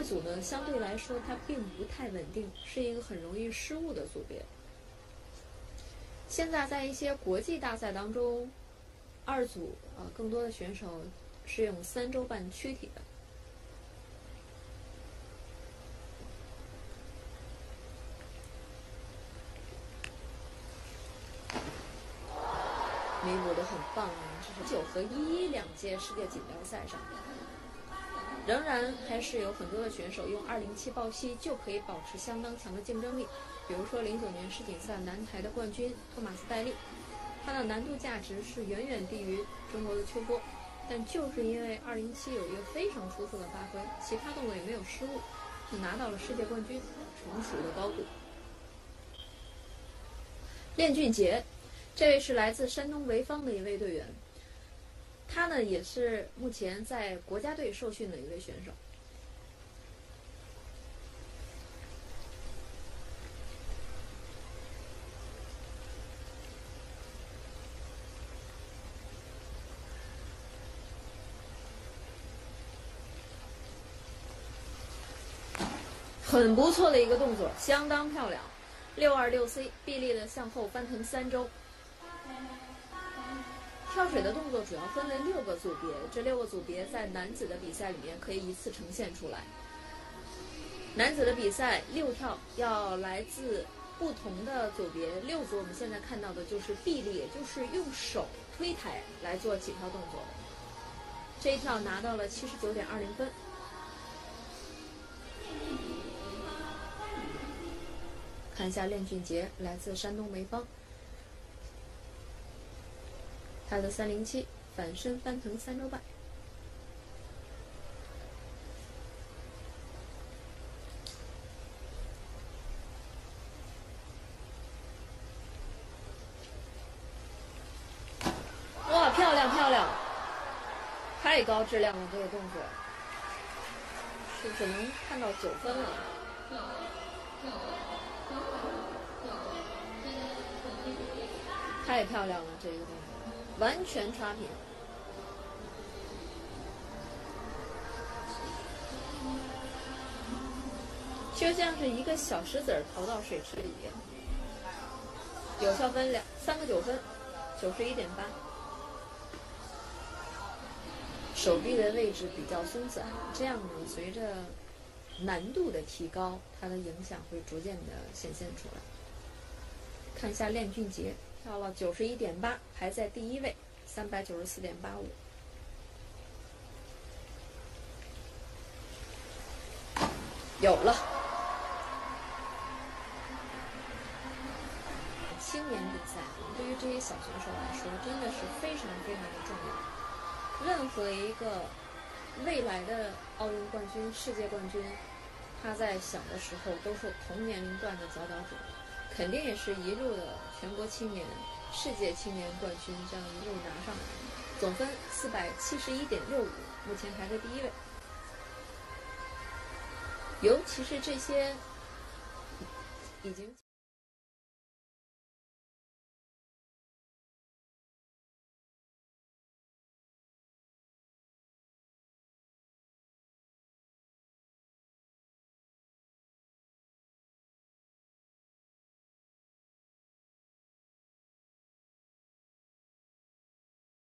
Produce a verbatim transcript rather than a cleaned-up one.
二组呢，相对来说它并不太稳定，是一个很容易失误的组别。现在在一些国际大赛当中，二组啊、呃，更多的选手是用三周半躯体的。弥补的很棒啊！这是九和一一两届世界锦标赛上，仍然还是有很多的选手用二零七抱膝就可以保持相当强的竞争力。比如说零九年世锦赛男排的冠军托马斯戴利，他的难度价值是远远低于中国的秋波，但就是因为二零七有一个非常出色的发挥，其他动作也没有失误，就拿到了世界冠军，纯属的高估。练俊杰。这位是来自山东潍坊的一位队员，他呢也是目前在国家队受训的一位选手。很不错的一个动作，相当漂亮，六二六 C 臂力的向后翻腾三周。跳水的动作主要分为六个组别，这六个组别在男子的比赛里面可以一次呈现出来。男子的比赛六跳要来自不同的组别，六组我们现在看到的就是臂力，也就是用手推台来做起跳动作。这一跳拿到了七十九点二零分。看一下练俊杰，来自山东潍坊。他的三零七反身翻腾三周半，哇，漂亮漂亮，太高质量了这个动作，是只能看到九分了。太漂亮了这个动作。完全差评。就像是一个小石子儿投到水池里，有效分两三个九分，九十一点八。手臂的位置比较松散，这样呢，随着难度的提高，它的影响会逐渐的显现出来。看一下练俊杰。跳了九十一点八，排在第一位，三百九十四点八五。有了，青年比赛对于这些小选手来说真的是非常非常的重要。任何一个未来的奥运冠军、世界冠军，他在小的时候都是同年龄段的佼佼者。肯定也是一路的全国青年、世界青年冠军这样一路拿上来，总分四百七十一点六五，目前排在第一位。尤其是这些已经。